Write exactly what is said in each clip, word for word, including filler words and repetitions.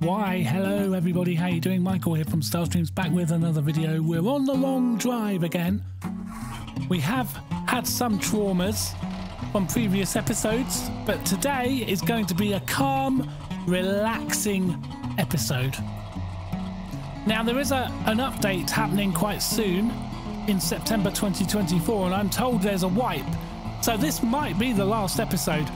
Why, hello everybody, how you doing? Michael here from Starstreams, back with another video. We're on the long drive again. We have had some traumas from previous episodes, but today is going to be a calm, relaxing episode. Now, there is a, an update happening quite soon in September twenty twenty-four, and I'm told there's a wipe. So this might be the last episode.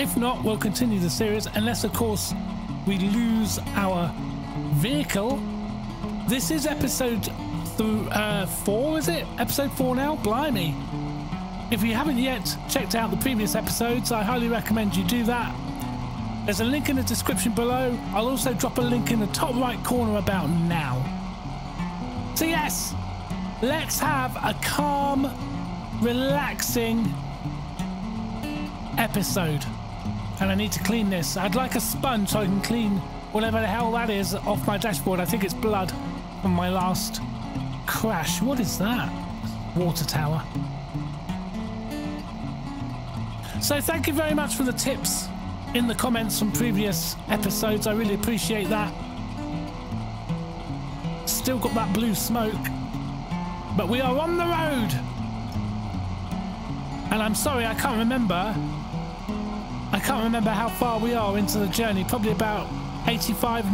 If not, we'll continue the series, unless, of course, we lose our vehicle. This is episode th uh, four, is it? Episode four now? Blimey. If you haven't yet checked out the previous episodes, I highly recommend you do that. There's a link in the description below. I'll also drop a link in the top right corner about now. So yes, let's have a calm, relaxing episode. And I need to clean this. I'd like a sponge so I can clean whatever the hell that is off my dashboard. I think it's blood from my last crash. What is that? Water tower. So thank you very much for the tips in the comments from previous episodes. I really appreciate that. Still got that blue smoke, but we are on the road. And I'm sorry, I can't remember. I can't remember how far we are into the journey. Probably about eighty-five,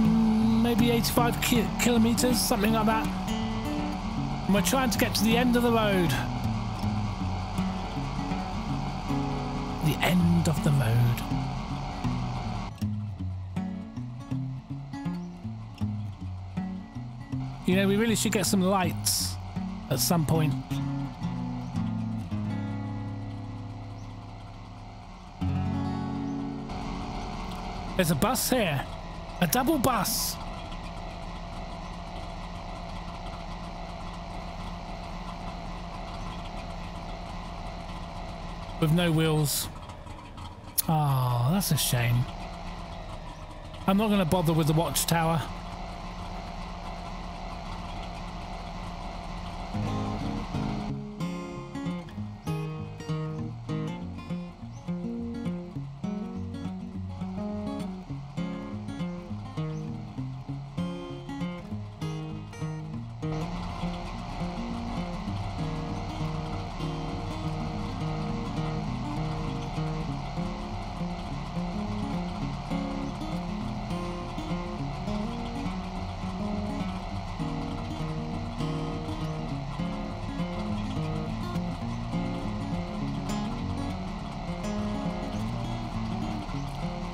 maybe eighty-five ki kilometers, something like that. And we're trying to get to the end of the road. The end of the road. You know, we really should get some lights at some point. There's a bus here. A double bus. With no wheels. Oh, that's a shame. I'm not going to bother with the watchtower.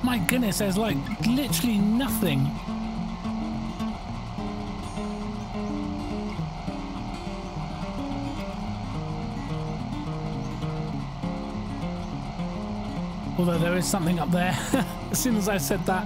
My goodness, there's like literally nothing. Although there is something up there. As soon as I said that.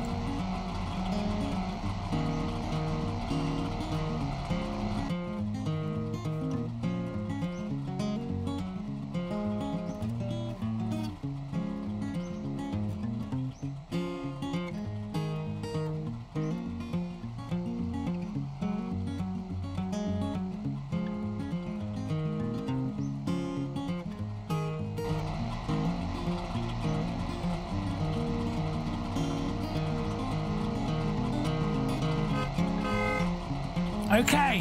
Okay.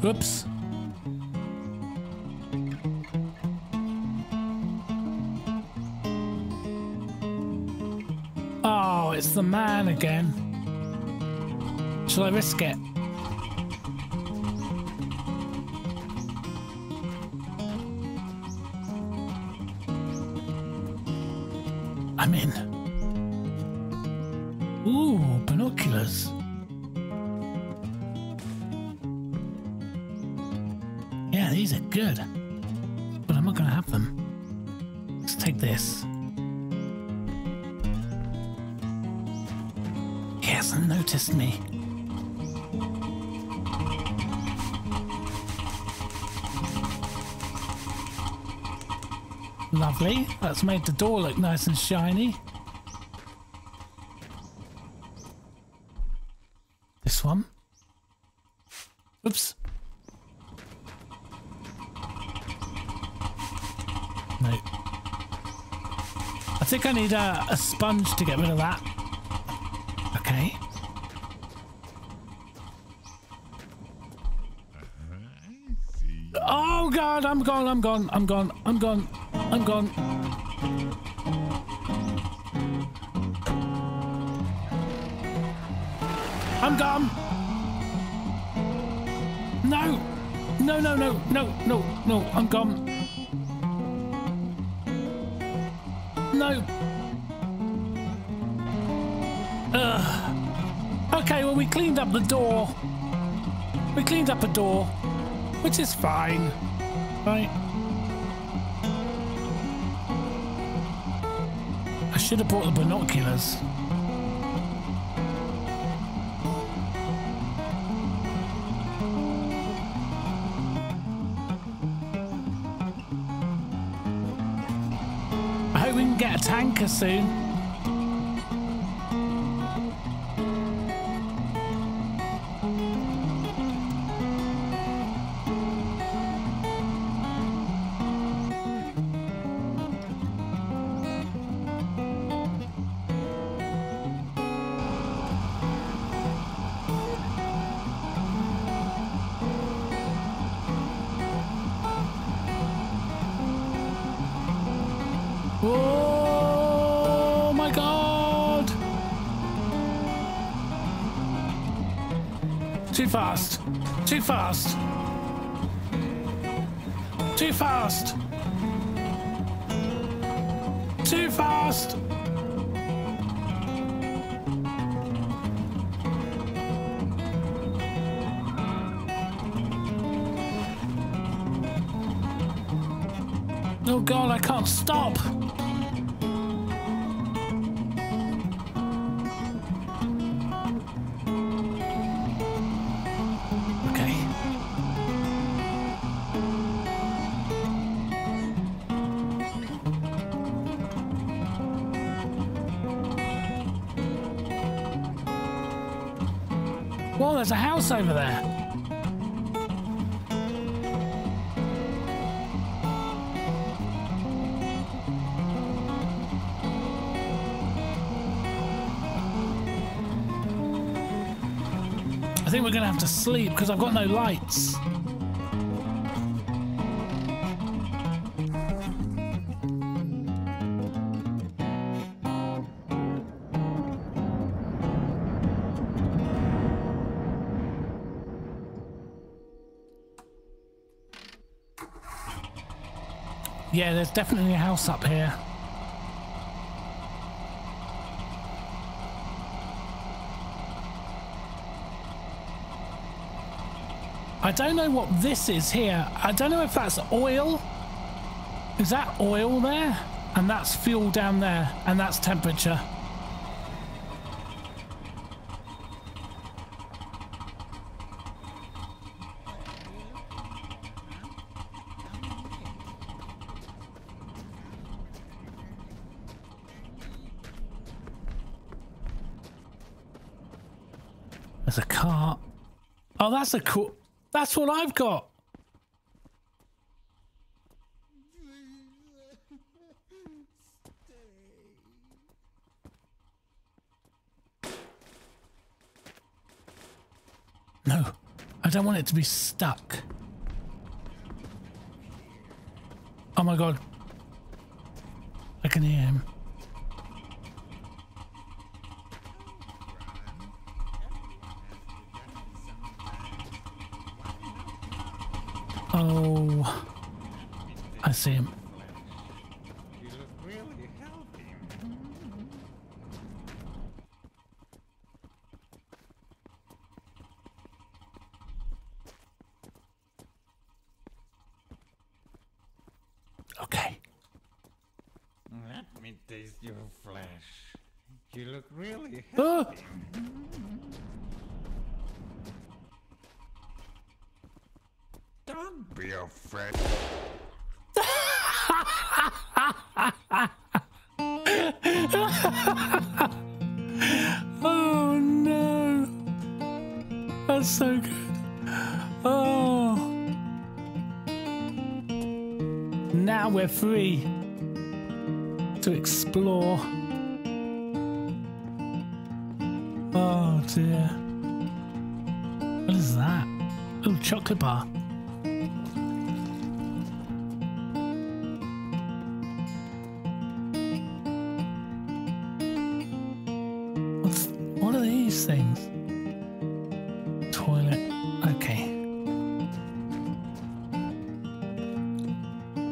Whoops. Oh, it's the man again. Shall I risk it? I'm in. Ooh, binoculars. Yeah, these are good. But I'm not going to have them. Let's take this. He hasn't noticed me. Lovely. That's made the door look nice and shiny. This one. Oops. No. I think I need a, a sponge to get rid of that. Okay. Oh God, I'm gone, I'm gone, I'm gone, I'm gone, I'm gone. I'm gone. No, no, no, no, no, no, no, I'm gone. No. Ugh. Okay, well, we cleaned up the door. We cleaned up a door. Which is fine, right? I should have brought the binoculars. I hope we can get a tanker soon. Fast. Too fast. Too fast. Too fast. Oh God, I can't stop. There's a house over there. I think we're gonna have to sleep because I've got no lights. Yeah, there's definitely a house up here. I don't know what this is here. I don't know if that's oil. Is that oil there? And that's fuel down there, and that's temperature. A cart. Oh, that's a cool. That's what I've got. No, I don't want it to be stuck. Oh my God. I can hear him. Oh, I see him. Okay. Let me taste your flesh. You look really healthy. Oh. Don't be afraid. Oh no. That's so good. we're free to explore. Oh dear. What is that? Oh, chocolate bar. What's, what are these things? Toilet. Okay.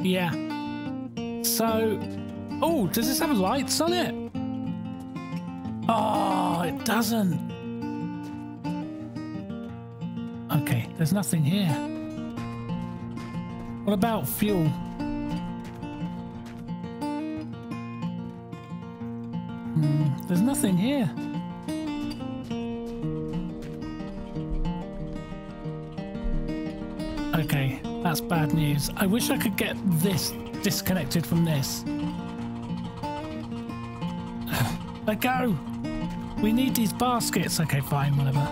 Yeah. So, oh, does this have lights on it? Oh, it doesn't. Okay, there's nothing here. What about fuel? Mm, there's nothing here. Okay, that's bad news. I wish I could get this disconnected from this. Let go! We need these baskets. Okay, fine, whatever.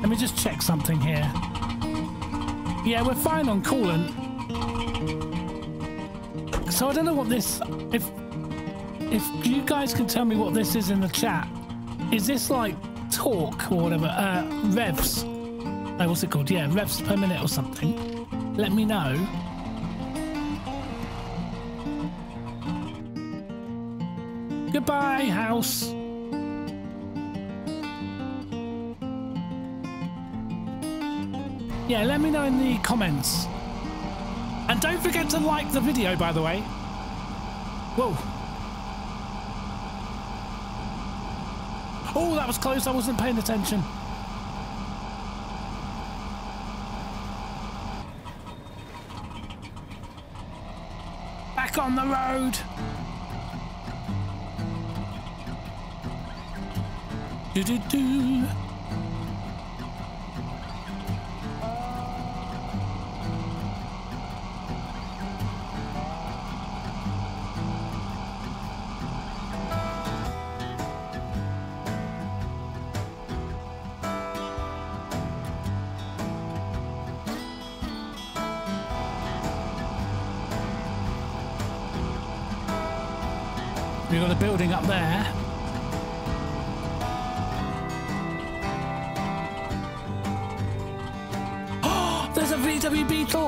Let me just check something here. Yeah, we're fine on coolant. So I don't know what this... If if you guys can tell me what this is in the chat. Is this like torque or whatever? Uh, revs. Oh, what's it called? Yeah, revs per minute or something. Let me know. Goodbye, house. Yeah, let me know in the comments. And don't forget to like the video, by the way. Whoa. Oh, that was close. I wasn't paying attention. Back on the road. Do, do, do. We've got a building up there. V W Beetle.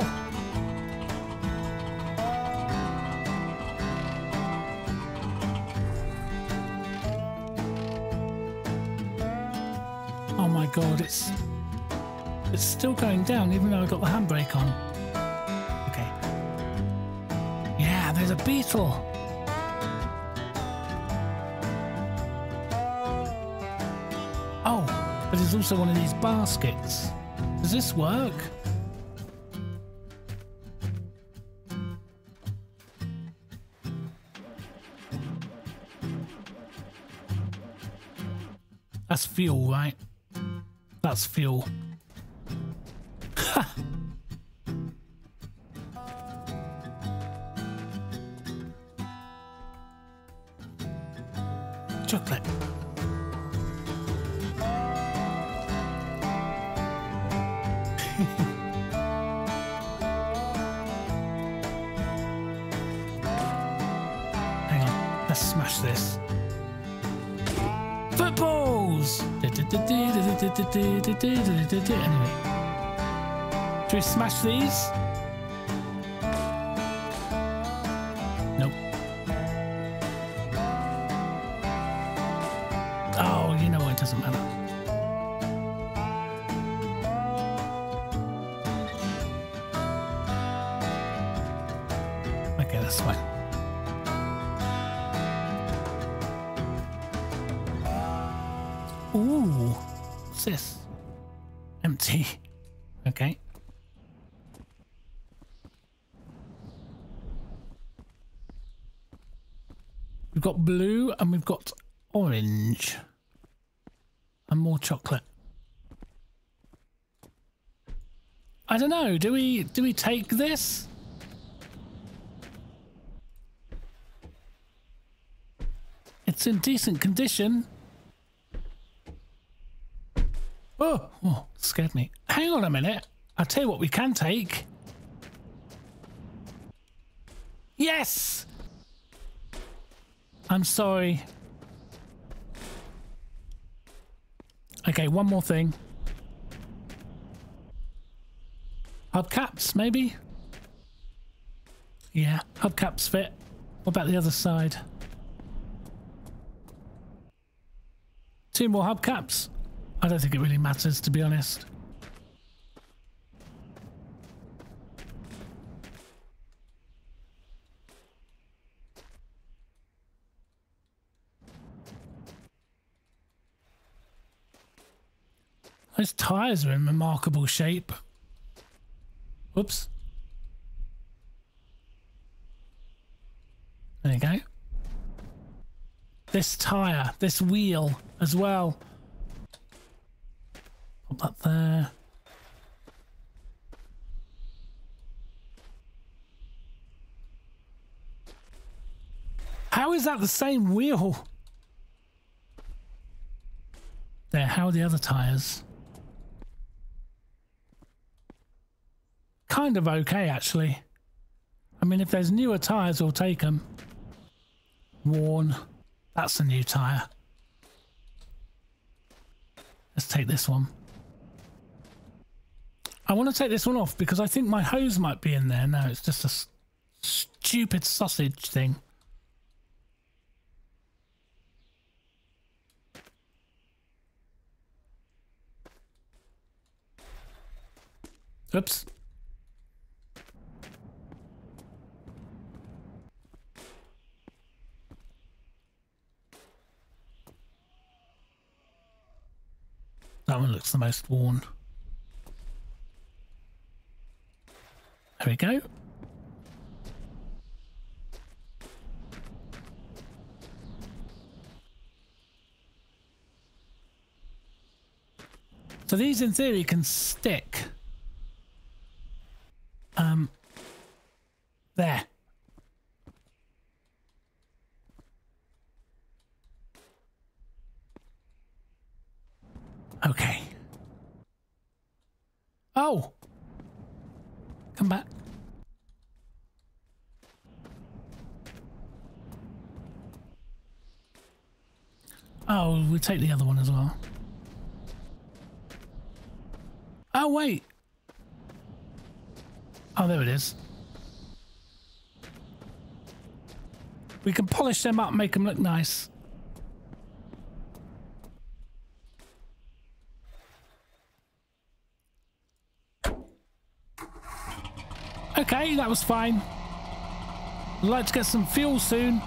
Oh my god, it's it's still going down even though I've got the handbrake on. Okay. Yeah, there's a beetle. Oh, but there's also one of these baskets. Does this work? That's fuel, right? That's fuel. Ha! Chocolate. Hang on, let's smash this. Footballs! Anyway. Do we smash these? Nope. Oh, you know what? It doesn't matter. Okay, that's fine. Ooh, what's this? Empty. Okay. We've got blue and we've got orange. And more chocolate. I don't know, do we do we take this? It's in decent condition. Oh, oh, scared me. Hang on a minute. I'll tell you what we can take. Yes! I'm sorry. Okay, one more thing. Hubcaps, maybe? Yeah, hubcaps fit. What about the other side? Two more hubcaps. I don't think it really matters, to be honest. Those tires are in remarkable shape. Whoops. There you go. This tire, this wheel as well. Pop that there. How is that the same wheel? There, how are the other tires? Kind of okay, actually. I mean, if there's newer tires, we'll take them. Worn. That's a new tire. Let's take this one. I want to take this one off because I think my hose might be in there. No, it's just a s stupid sausage thing. Oops. That one looks the most worn. There we go. So these in theory can stick. Um, there. Okay. Oh! Come back. Oh, we'll take the other one as well. Oh, wait! Oh, there it is. We can polish them up, make them look nice. Okay, that was fine. I'd like to get some fuel soon.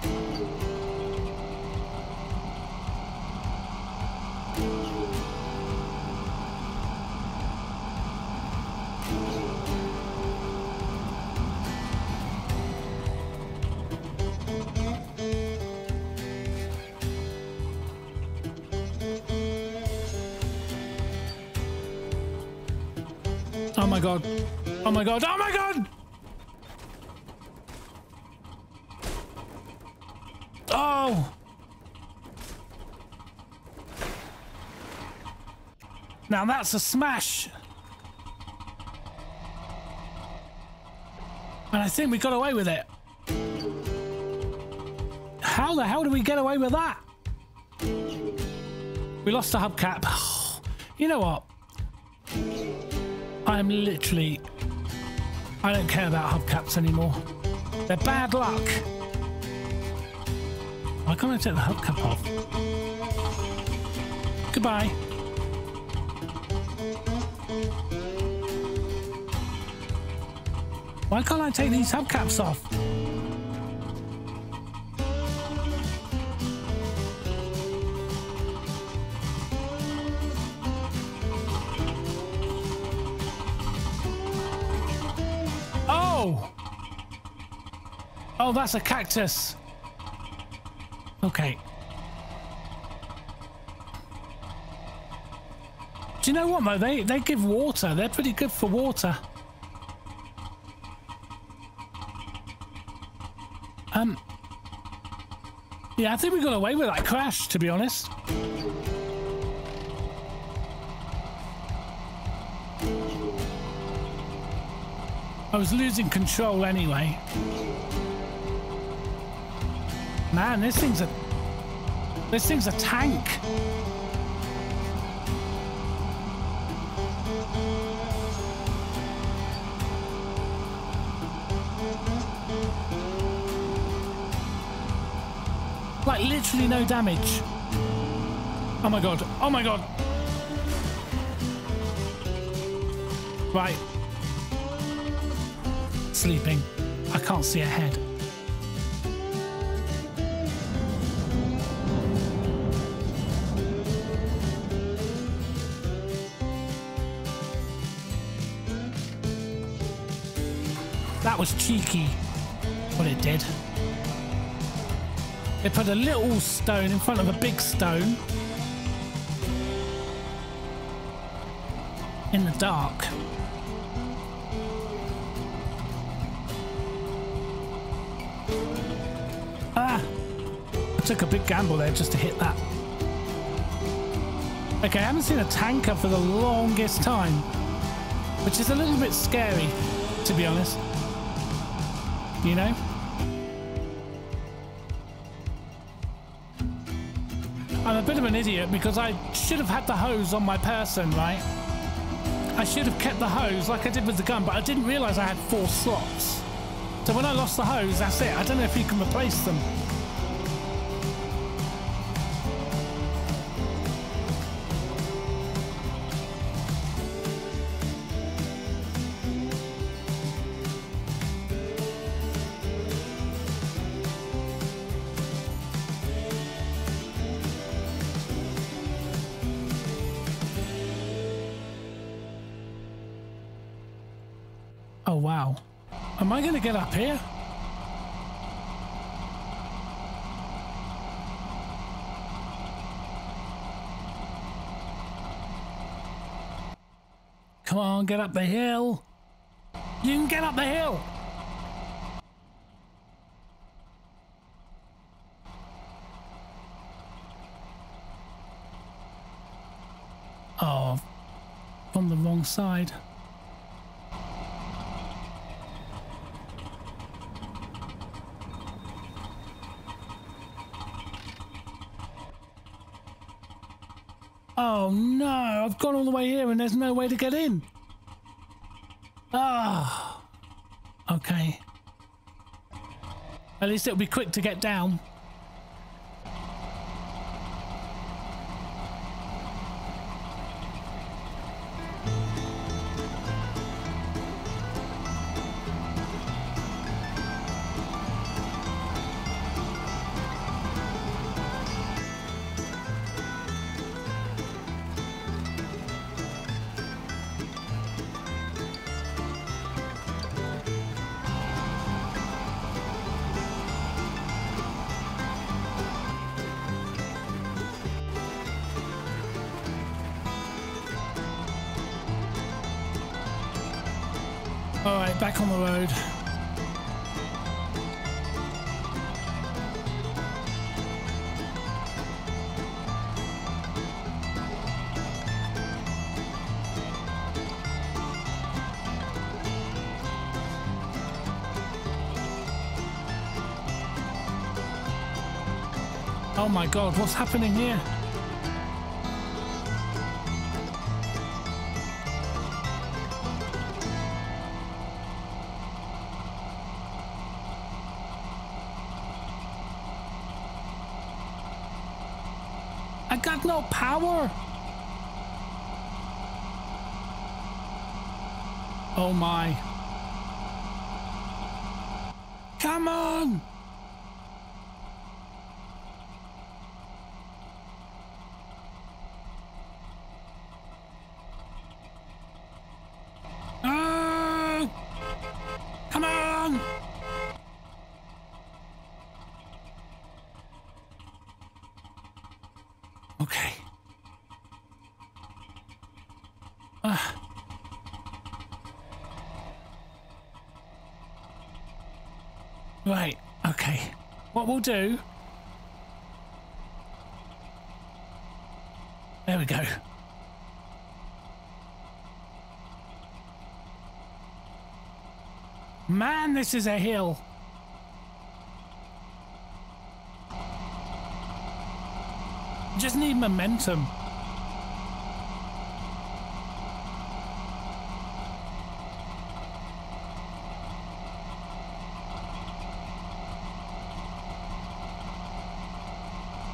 Oh my god. Oh my god. Oh my god! Oh! Now that's a smash! And I think we got away with it. How the hell did we get away with that? We lost the hubcap. Oh, you know what? I'm literally... I don't care about hubcaps anymore. They're bad luck. Why can't I take the hubcap off? Goodbye. Why can't I take these hubcaps off? Oh! Oh, that's a cactus. Okay. Do you know what though? They they give water. They're pretty good for water. Um. Yeah, I think we got away with that crash, to be honest. I was losing control anyway. Man, this thing's a this thing's a tank. Like literally no damage. Oh my god. Oh my god. Right. Sleeping. I can't see ahead. That was cheeky, what it did. It put a little stone in front of a big stone. In the dark. Ah! I took a big gamble there just to hit that. Okay, I haven't seen a tanker for the longest time, which is a little bit scary, to be honest. You know? I'm a bit of an idiot because I should have had the hose on my person, right? I should have kept the hose like I did with the gun, but I didn't realise I had four slots. So when I lost the hose, that's it. I don't know if you can replace them. Am I going to get up here? Come on, get up the hill. You can get up the hill. Oh, from the wrong side. Oh no, I've gone all the way here and there's no way to get in. Ah, oh, okay. At least it'll be quick to get down. Back on the road. Oh my god, what's happening here? No power. Oh my. Come on. Uh, come on. Okay. Uh. Right, okay. What we'll do... There we go. Man, this is a hill. Just need momentum.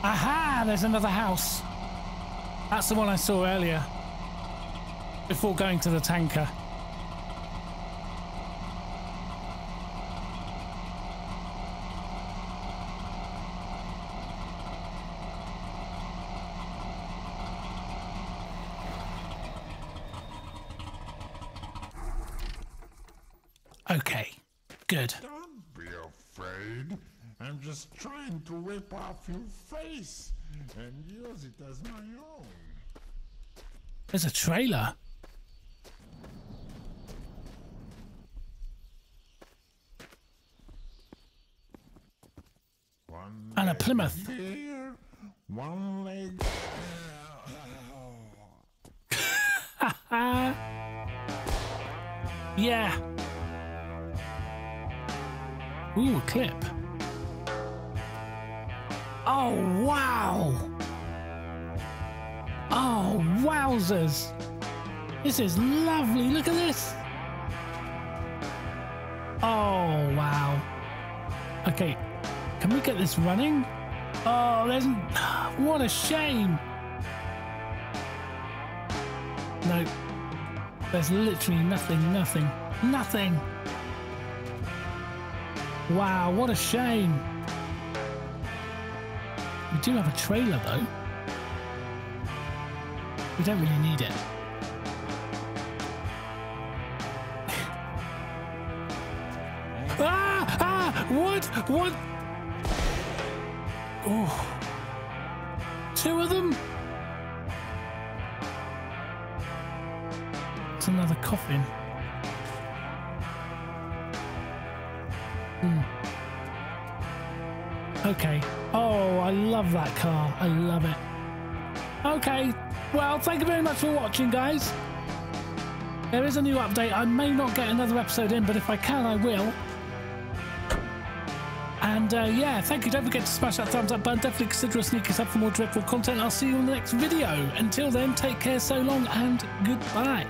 Aha! There's another house. That's the one I saw earlier, before going to the tanker. Okay, good. Don't be afraid. I'm just trying to rip off your face and use it as my own. There's a trailer. One and a Plymouth. Here, one leg. Yeah. Ooh, a clip. Oh, wow. Oh, wowzers. This is lovely. Look at this. Oh, wow. Okay. Can we get this running? Oh, there's... What a shame. No. There's literally nothing, nothing, nothing. Wow, what a shame. We do have a trailer, though. We don't really need it. Ah! Ah! What? What? Oh. Two of them? It's another coffin. Hmm. Okay. Oh, I love that car. I love it. Okay. Well, thank you very much for watching, guys. There is a new update. I may not get another episode in, but if I can, I will. And, uh, yeah, thank you. Don't forget to smash that thumbs up button. Definitely consider a sneaky sub for more dreadful content. I'll see you in the next video. Until then, take care, so long, and goodbye.